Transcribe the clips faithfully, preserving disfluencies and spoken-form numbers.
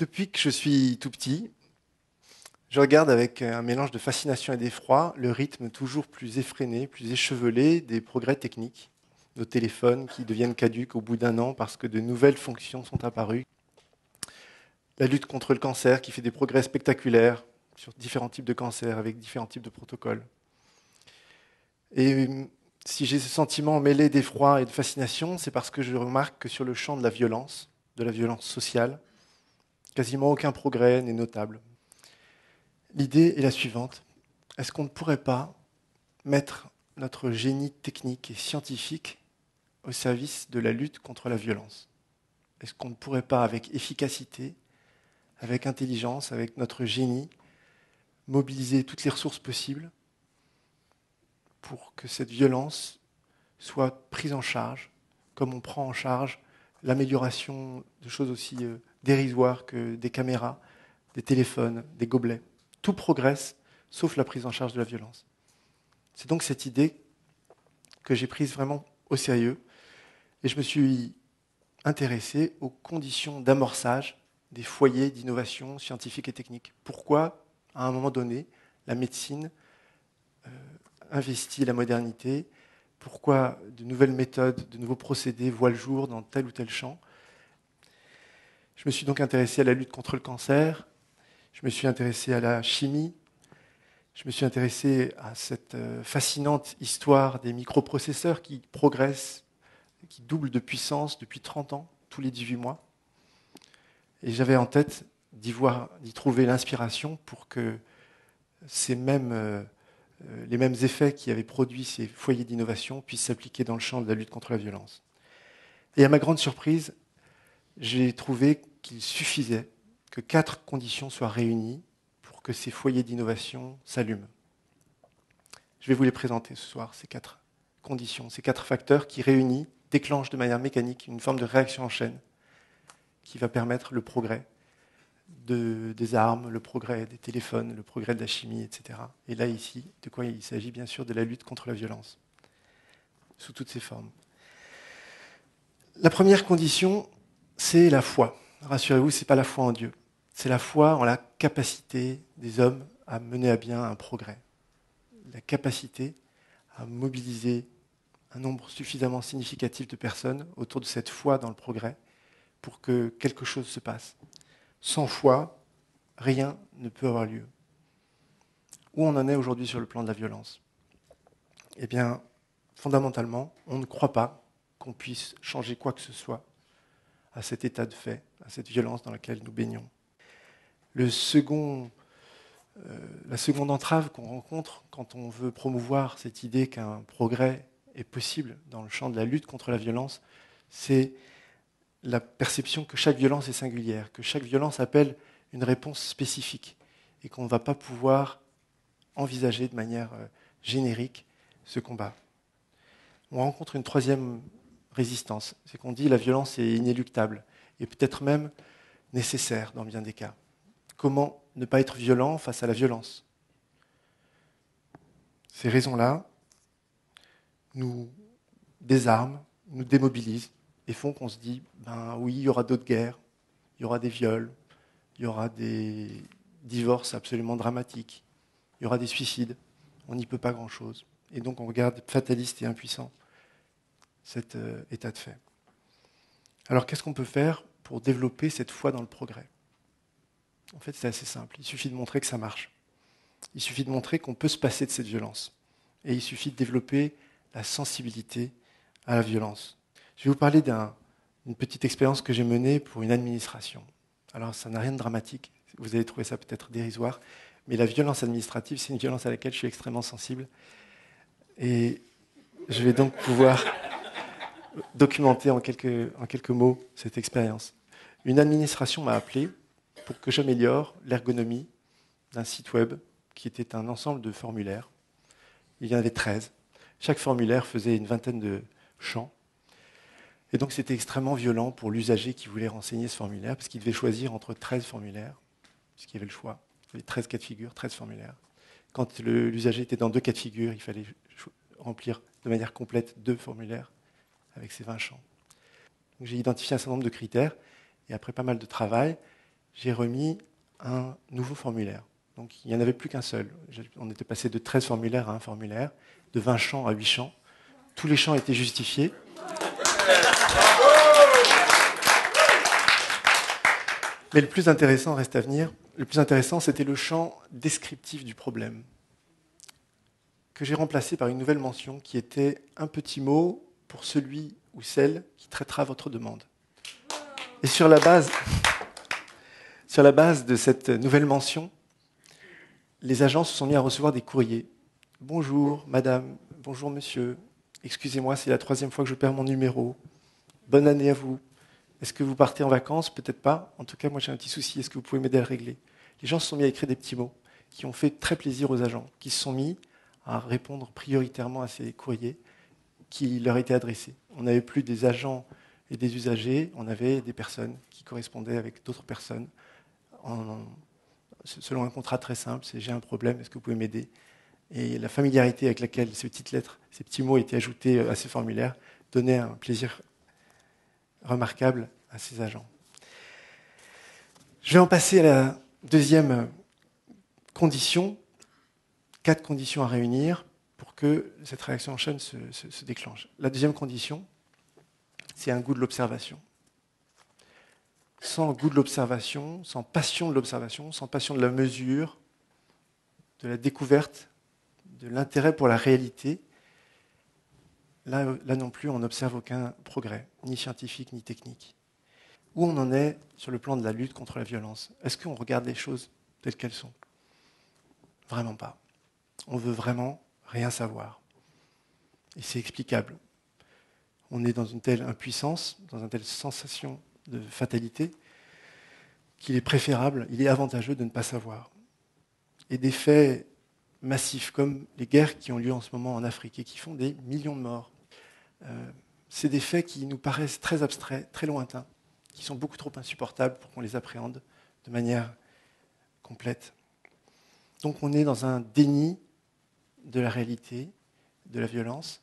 Depuis que je suis tout petit, je regarde avec un mélange de fascination et d'effroi le rythme toujours plus effréné, plus échevelé des progrès techniques, nos téléphones qui deviennent caduques au bout d'un an parce que de nouvelles fonctions sont apparues, la lutte contre le cancer qui fait des progrès spectaculaires sur différents types de cancers avec différents types de protocoles. Et si j'ai ce sentiment mêlé d'effroi et de fascination, c'est parce que je remarque que sur le champ de la violence, de la violence sociale, quasiment aucun progrès n'est notable. L'idée est la suivante. Est-ce qu'on ne pourrait pas mettre notre génie technique et scientifique au service de la lutte contre la violence? Est-ce qu'on ne pourrait pas, avec efficacité, avec intelligence, avec notre génie, mobiliser toutes les ressources possibles pour que cette violence soit prise en charge, comme on prend en charge l'amélioration de choses aussi dérisoires que des caméras, des téléphones, des gobelets? Tout progresse, sauf la prise en charge de la violence. C'est donc cette idée que j'ai prise vraiment au sérieux, et je me suis intéressé aux conditions d'amorçage des foyers d'innovation scientifique et technique. Pourquoi, à un moment donné, la médecine euh, investit la modernité? Pourquoi de nouvelles méthodes, de nouveaux procédés voient le jour dans tel ou tel champ? Je me suis donc intéressé à la lutte contre le cancer, je me suis intéressé à la chimie, je me suis intéressé à cette fascinante histoire des microprocesseurs qui progressent, qui doublent de puissance depuis trente ans, tous les dix-huit mois. Et j'avais en tête d'y voir, d'y trouver l'inspiration pour que ces mêmes, les mêmes effets qui avaient produit ces foyers d'innovation puissent s'appliquer dans le champ de la lutte contre la violence. Et à ma grande surprise, j'ai trouvé qu'il suffisait que quatre conditions soient réunies pour que ces foyers d'innovation s'allument. Je vais vous les présenter ce soir, ces quatre conditions, ces quatre facteurs qui réunis déclenchent de manière mécanique une forme de réaction en chaîne qui va permettre le progrès de, des armes, le progrès des téléphones, le progrès de la chimie, et cetera. Et là, ici, de quoi il s'agit bien sûr de la lutte contre la violence, sous toutes ses formes. La première condition, c'est la foi. Rassurez-vous, ce n'est pas la foi en Dieu. C'est la foi en la capacité des hommes à mener à bien un progrès. La capacité à mobiliser un nombre suffisamment significatif de personnes autour de cette foi dans le progrès pour que quelque chose se passe. Sans foi, rien ne peut avoir lieu. Où on en est aujourd'hui sur le plan de la violence? Eh bien, fondamentalement, on ne croit pas qu'on puisse changer quoi que ce soit à cet état de fait, à cette violence dans laquelle nous baignons. Le second, euh, la seconde entrave qu'on rencontre quand on veut promouvoir cette idée qu'un progrès est possible dans le champ de la lutte contre la violence, c'est la perception que chaque violence est singulière, que chaque violence appelle une réponse spécifique et qu'on ne va pas pouvoir envisager de manière euh, générique ce combat. On rencontre une troisième résistance, c'est qu'on dit que la violence est inéluctable et peut-être même nécessaire dans bien des cas. Comment ne pas être violent face à la violence? Ces raisons-là nous désarment, nous démobilisent et font qu'on se dit ben oui, il y aura d'autres guerres, il y aura des viols, il y aura des divorces absolument dramatiques, il y aura des suicides, on n'y peut pas grand-chose. Et donc on regarde fataliste et impuissant cet euh, état de fait. Alors qu'est-ce qu'on peut faire pour développer cette foi dans le progrès? En fait, c'est assez simple. Il suffit de montrer que ça marche. Il suffit de montrer qu'on peut se passer de cette violence. Et il suffit de développer la sensibilité à la violence. Je vais vous parler d'un, d'une petite expérience que j'ai menée pour une administration. Alors ça n'a rien de dramatique, vous allez trouver ça peut-être dérisoire, mais la violence administrative, c'est une violence à laquelle je suis extrêmement sensible. Et je vais donc pouvoir documenter en quelques, en quelques mots cette expérience. Une administration m'a appelé pour que j'améliore l'ergonomie d'un site web qui était un ensemble de formulaires. Il y en avait treize. Chaque formulaire faisait une vingtaine de champs. Et donc c'était extrêmement violent pour l'usager qui voulait renseigner ce formulaire parce qu'il devait choisir entre treize formulaires, puisqu'il y avait le choix. Il y avait treize cas de figure, treize formulaires. Quand le, l'usager était dans deux cas de figure, il fallait cho- remplir de manière complète deux formulaires avec ces vingt champs. Donc, j'ai identifié un certain nombre de critères et après pas mal de travail, j'ai remis un nouveau formulaire. Donc, il n'y en avait plus qu'un seul. On était passé de treize formulaires à un formulaire, de vingt champs à huit champs. Tous les champs étaient justifiés. Mais le plus intéressant reste à venir. Le plus intéressant, c'était le champ descriptif du problème, que j'ai remplacé par une nouvelle mention qui était un petit mot pour celui ou celle qui traitera votre demande. Et sur la base, sur la base de cette nouvelle mention, les agents se sont mis à recevoir des courriers. « Bonjour, madame. Bonjour, monsieur. Excusez-moi, c'est la troisième fois que je perds mon numéro. Bonne année à vous. Est-ce que vous partez en vacances? Peut-être pas. En tout cas, moi, j'ai un petit souci. Est-ce que vous pouvez m'aider à le régler ?» Les gens se sont mis à écrire des petits mots qui ont fait très plaisir aux agents, qui se sont mis à répondre prioritairement à ces courriers qui leur étaient adressés. On n'avait plus des agents et des usagers, on avait des personnes qui correspondaient avec d'autres personnes en, selon un contrat très simple, c'est « j'ai un problème, est-ce que vous pouvez m'aider ?» Et la familiarité avec laquelle ces petites lettres, ces petits mots étaient ajoutés à ces formulaires donnait un plaisir remarquable à ces agents. Je vais en passer à la deuxième condition, quatre conditions à réunir pour que cette réaction en chaîne se, se, se déclenche. La deuxième condition, c'est un goût de l'observation. Sans goût de l'observation, sans passion de l'observation, sans passion de la mesure, de la découverte, de l'intérêt pour la réalité, là, là non plus on n'observe aucun progrès, ni scientifique, ni technique. Où on en est sur le plan de la lutte contre la violence? Est-ce qu'on regarde les choses telles qu'elles sont? Vraiment pas. On veut vraiment rien savoir. Et c'est explicable. On est dans une telle impuissance, dans une telle sensation de fatalité, qu'il est préférable, il est avantageux de ne pas savoir. Et des faits massifs, comme les guerres qui ont lieu en ce moment en Afrique et qui font des millions de morts, euh, c'est des faits qui nous paraissent très abstraits, très lointains, qui sont beaucoup trop insupportables pour qu'on les appréhende de manière complète. Donc on est dans un déni de la réalité, de la violence,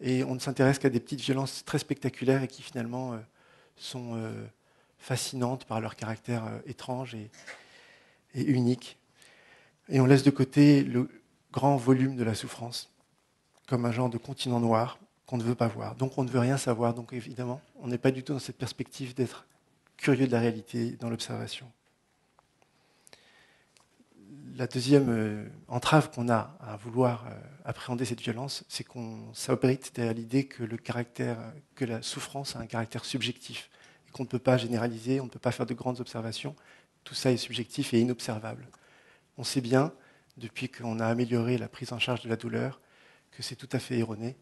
et on ne s'intéresse qu'à des petites violences très spectaculaires et qui finalement euh, sont euh, fascinantes par leur caractère euh, étrange et, et unique. Et on laisse de côté le grand volume de la souffrance, comme un genre de continent noir qu'on ne veut pas voir. Donc on ne veut rien savoir, donc évidemment, on n'est pas du tout dans cette perspective d'être curieux de la réalité, dans l'observation. La deuxième entrave qu'on a à vouloir appréhender cette violence, c'est qu'on s'abrite derrière l'idée que, le caractère, que la souffrance a un caractère subjectif, et qu'on ne peut pas généraliser, on ne peut pas faire de grandes observations. Tout ça est subjectif et inobservable. On sait bien, depuis qu'on a amélioré la prise en charge de la douleur, que c'est tout à fait erroné,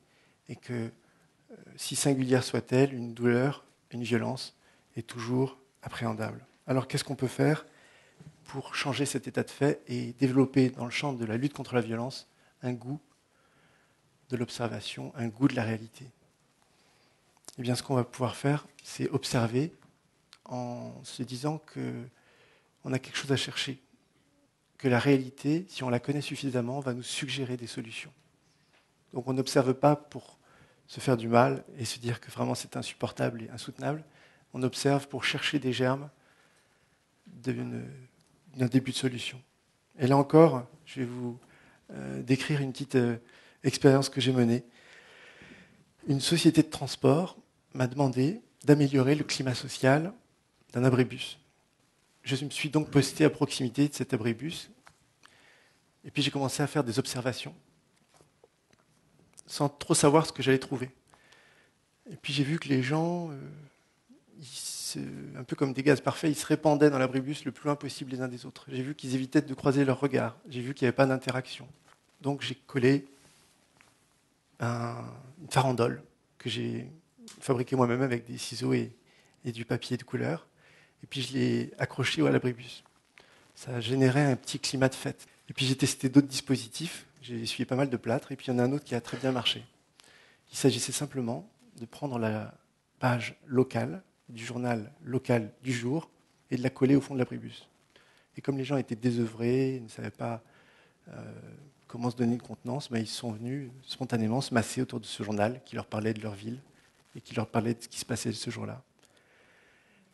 et que, si singulière soit-elle, une douleur, une violence, est toujours appréhendable. Alors qu'est-ce qu'on peut faire pour changer cet état de fait et développer dans le champ de la lutte contre la violence un goût de l'observation, un goût de la réalité? Eh bien, ce qu'on va pouvoir faire, c'est observer en se disant qu'on a quelque chose à chercher, que la réalité, si on la connaît suffisamment, va nous suggérer des solutions. Donc on n'observe pas pour se faire du mal et se dire que vraiment c'est insupportable et insoutenable, on observe pour chercher des germes d'une d'un début de solution. Et là encore, je vais vous euh, décrire une petite euh, expérience que j'ai menée. Une société de transport m'a demandé d'améliorer le climat social d'un abribus. Je me suis donc posté à proximité de cet abribus, et puis j'ai commencé à faire des observations, sans trop savoir ce que j'allais trouver. Et puis j'ai vu que les gens... Euh, ils un peu comme des gaz parfaits, ils se répandaient dans l'abribus le plus loin possible les uns des autres. J'ai vu qu'ils évitaient de croiser leurs regards. J'ai vu qu'il n'y avait pas d'interaction. Donc j'ai collé un, une farandole que j'ai fabriquée moi-même avec des ciseaux et, et du papier de couleur. Et puis je l'ai accrochée à l'abribus. Ça générait un petit climat de fête. Et puis j'ai testé d'autres dispositifs. J'ai essuyé pas mal de plâtre. Et puis il y en a un autre qui a très bien marché. Il s'agissait simplement de prendre la page locale du journal local du jour et de la coller au fond de l'abribus. Et comme les gens étaient désœuvrés, ne savaient pas euh, comment se donner une contenance, mais ils sont venus spontanément se masser autour de ce journal qui leur parlait de leur ville et qui leur parlait de ce qui se passait ce jour-là.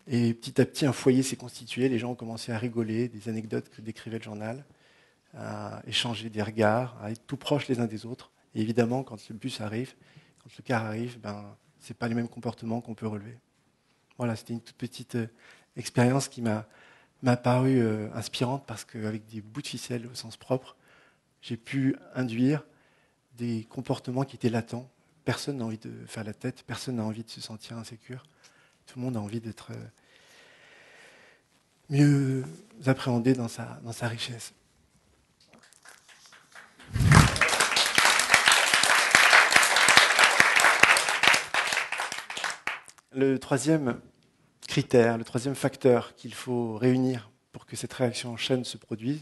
Et petit à petit, un foyer s'est constitué. Les gens ont commencé à rigoler des anecdotes que décrivait le journal, à échanger des regards, à être tout proches les uns des autres. Et évidemment, quand le bus arrive, quand le car arrive, ben, ce n'est pas les mêmes comportements qu'on peut relever. Voilà, c'était une toute petite euh, expérience qui m'a, m'a paru euh, inspirante parce qu'avec des bouts de ficelle au sens propre, j'ai pu induire des comportements qui étaient latents. Personne n'a envie de faire la tête, personne n'a envie de se sentir insécure. Tout le monde a envie d'être mieux appréhendé dans sa, dans sa richesse. Le troisième critère, le troisième facteur qu'il faut réunir pour que cette réaction en chaîne se produise,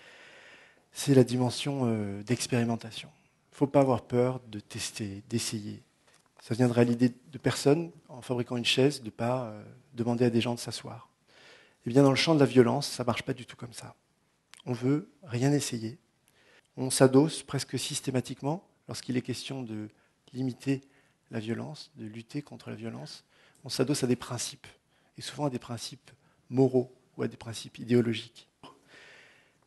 c'est la dimension d'expérimentation. Il ne faut pas avoir peur de tester, d'essayer. Ça viendrait à l'idée de personne, en fabriquant une chaise, de ne pas euh, demander à des gens de s'asseoir. Eh bien, dans le champ de la violence, ça ne marche pas du tout comme ça. On ne veut rien essayer. On s'adosse presque systématiquement, lorsqu'il est question de limiter la violence, de lutter contre la violence, on s'adosse à des principes, et souvent à des principes moraux ou à des principes idéologiques.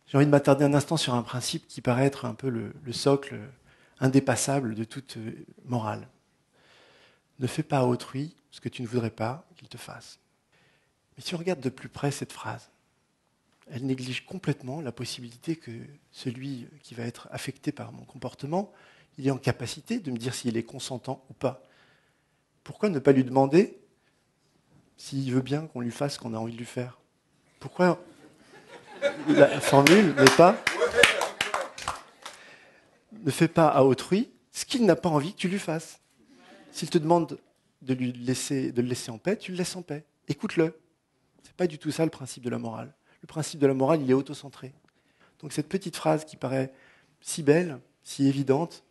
J'ai envie de m'attarder un instant sur un principe qui paraît être un peu le, le socle indépassable de toute morale. Ne fais pas à autrui ce que tu ne voudrais pas qu'il te fasse. Mais si on regarde de plus près cette phrase, elle néglige complètement la possibilité que celui qui va être affecté par mon comportement, il est en capacité de me dire s'il est consentant ou pas. Pourquoi ne pas lui demander s'il veut bien qu'on lui fasse ce qu'on a envie de lui faire? Pourquoi la formule n'est pas « ne fais pas à autrui ce qu'il n'a pas envie que tu lui fasses ». S'il te demande de, lui laisser, de le laisser en paix, tu le laisses en paix. Écoute-le. Ce n'est pas du tout ça le principe de la morale. Le principe de la morale, il est autocentré. Donc cette petite phrase qui paraît si belle, si évidente,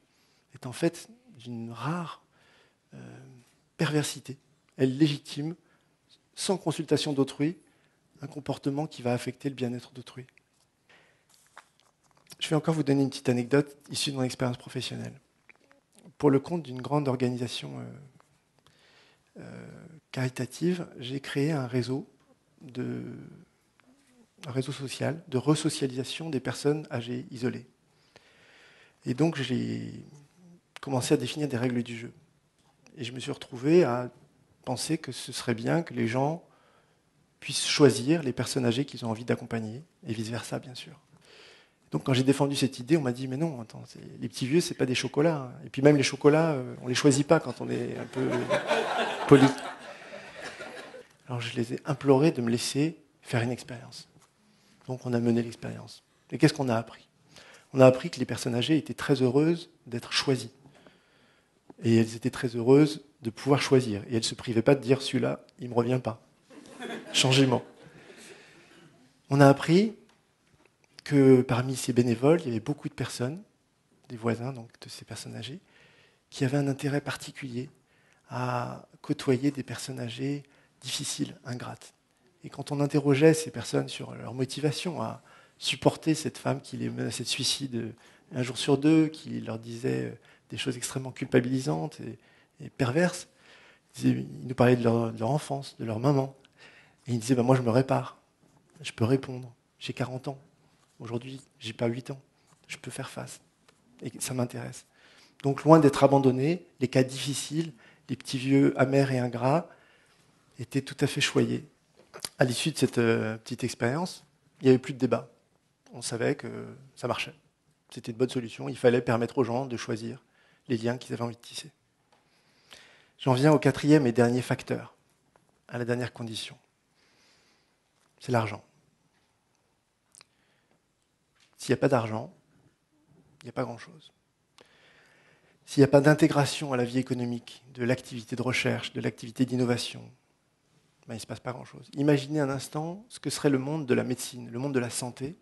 est en fait d'une rare euh, perversité. Elle légitime, sans consultation d'autrui, un comportement qui va affecter le bien-être d'autrui. Je vais encore vous donner une petite anecdote issue de mon expérience professionnelle. Pour le compte d'une grande organisation euh, euh, caritative, j'ai créé un réseau, de, un réseau social de resocialisation des personnes âgées isolées. Et donc j'ai commencé à définir des règles du jeu. Et je me suis retrouvé à penser que ce serait bien que les gens puissent choisir les personnes âgées qu'ils ont envie d'accompagner, et vice-versa bien sûr. Donc quand j'ai défendu cette idée, on m'a dit « mais non, attends, c'est... les petits vieux, ce n'est pas des chocolats. Et puis même les chocolats, on ne les choisit pas quand on est un peu poli. » Alors je les ai implorés de me laisser faire une expérience. Donc on a mené l'expérience. Et qu'est-ce qu'on a appris? On a appris que les personnes âgées étaient très heureuses d'être choisies. Et elles étaient très heureuses de pouvoir choisir. Et elles ne se privaient pas de dire « celui-là, il ne me revient pas. Changement. » On a appris que parmi ces bénévoles, il y avait beaucoup de personnes, des voisins donc de ces personnes âgées, qui avaient un intérêt particulier à côtoyer des personnes âgées difficiles, ingrates. Et quand on interrogeait ces personnes sur leur motivation à supporter cette femme qui les menaçait de suicide un jour sur deux, qui leur disait des choses extrêmement culpabilisantes et, et perverses, ils nous parlaient de leur, de leur enfance, de leur maman. Et ils disaient ben, « moi je me répare, je peux répondre, j'ai quarante ans. Aujourd'hui, j'ai pas huit ans, je peux faire face, et ça m'intéresse. » Donc loin d'être abandonnés, les cas difficiles, les petits vieux amers et ingrats étaient tout à fait choyés. À l'issue de cette euh, petite expérience, il n'y avait plus de débat. On savait que ça marchait. C'était une bonne solution, il fallait permettre aux gens de choisir les liens qu'ils avaient envie de tisser. J'en viens au quatrième et dernier facteur, à la dernière condition. C'est l'argent. S'il n'y a pas d'argent, il n'y a pas grand-chose. S'il n'y a pas d'intégration à la vie économique, de l'activité de recherche, de l'activité d'innovation, ben il ne se passe pas grand-chose. Imaginez un instant ce que serait le monde de la médecine, le monde de la santé,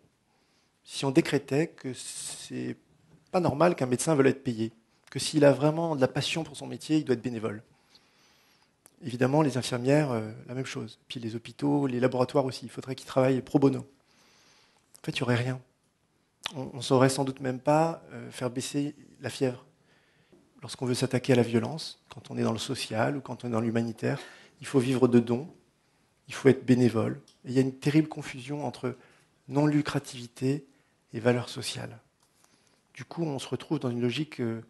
si on décrétait que c'est pas normal qu'un médecin veuille être payé, que s'il a vraiment de la passion pour son métier, il doit être bénévole. Évidemment, les infirmières, euh, la même chose. Puis les hôpitaux, les laboratoires aussi, il faudrait qu'ils travaillent pro bono. En fait, il n'y aurait rien. On ne saurait sans doute même pas faire baisser la fièvre. Lorsqu'on veut s'attaquer à la violence, quand on est dans le social ou quand on est dans l'humanitaire, il faut vivre de dons il faut être bénévole. Et il y a une terrible confusion entre non-lucrativité et valeur sociale. Du coup, on se retrouve dans une logique de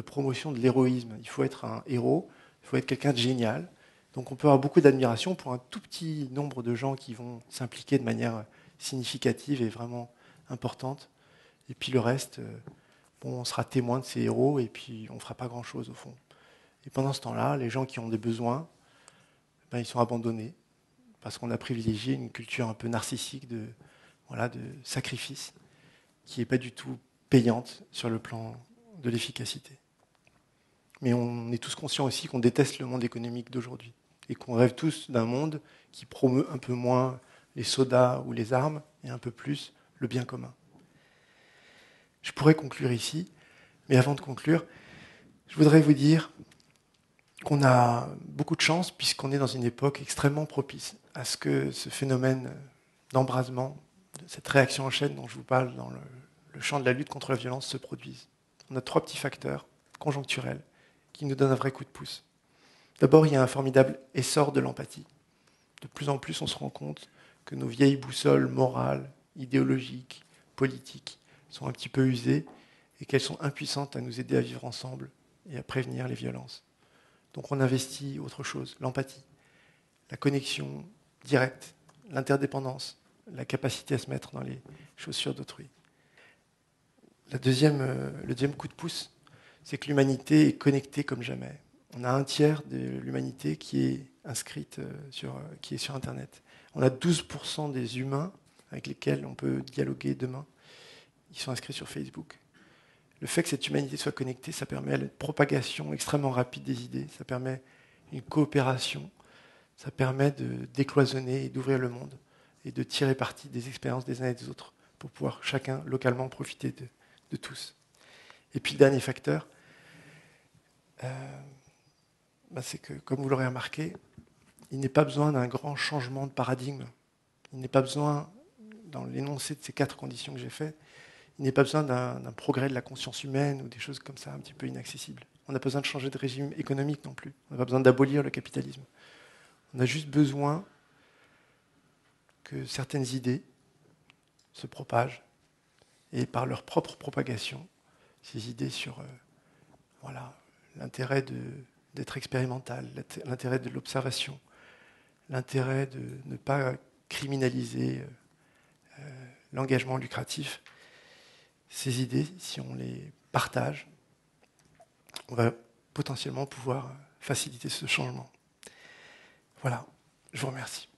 promotion de l'héroïsme. Il faut être un héros, il faut être quelqu'un de génial. Donc on peut avoir beaucoup d'admiration pour un tout petit nombre de gens qui vont s'impliquer de manière significative et vraiment importante. Et puis le reste, bon, on sera témoin de ces héros et puis on ne fera pas grand-chose au fond. Et pendant ce temps-là, les gens qui ont des besoins, ben, ils sont abandonnés parce qu'on a privilégié une culture un peu narcissique de, voilà, de sacrifice qui n'est pas du tout payante sur le plan de l'efficacité. Mais on est tous conscients aussi qu'on déteste le monde économique d'aujourd'hui et qu'on rêve tous d'un monde qui promeut un peu moins les sodas ou les armes et un peu plus le bien commun. Je pourrais conclure ici, mais avant de conclure, je voudrais vous dire qu'on a beaucoup de chance puisqu'on est dans une époque extrêmement propice à ce que ce phénomène d'embrasement, cette réaction en chaîne dont je vous parle dans le, le champ de la lutte contre la violence se produise. On a trois petits facteurs conjoncturels qui nous donnent un vrai coup de pouce. D'abord, il y a un formidable essor de l'empathie. De plus en plus, on se rend compte que nos vieilles boussoles morales, idéologiques, politiques sont un petit peu usées et qu'elles sont impuissantes à nous aider à vivre ensemble et à prévenir les violences. Donc on investit autre chose, l'empathie, la connexion directe, l'interdépendance, la capacité à se mettre dans les chaussures d'autrui. La deuxième, le deuxième coup de pouce, c'est que l'humanité est connectée comme jamais. On a un tiers de l'humanité qui est inscrite sur, qui est sur Internet. On a douze pour cent des humains avec lesquels on peut dialoguer demain. Ils sont inscrits sur Facebook. Le fait que cette humanité soit connectée, ça permet une propagation extrêmement rapide des idées, ça permet une coopération, ça permet de décloisonner et d'ouvrir le monde et de tirer parti des expériences des uns et des autres pour pouvoir chacun localement profiter de, de tous. Et puis le dernier facteur, euh, ben c'est que, comme vous l'aurez remarqué, il n'est pas besoin d'un grand changement de paradigme. Il n'est pas besoin, dans l'énoncé de ces quatre conditions que j'ai faites, il n'est pas besoin d'un, d'un progrès de la conscience humaine ou des choses comme ça un petit peu inaccessibles. On n'a pas besoin de changer de régime économique non plus. On n'a pas besoin d'abolir le capitalisme. On a juste besoin que certaines idées se propagent et par leur propre propagation, ces idées sur euh, voilà, l'intérêt de, d'être expérimental, l'intérêt de l'observation, l'intérêt de ne pas criminaliser euh, euh, l'engagement lucratif, ces idées, si on les partage, on va potentiellement pouvoir faciliter ce changement. Voilà, je vous remercie.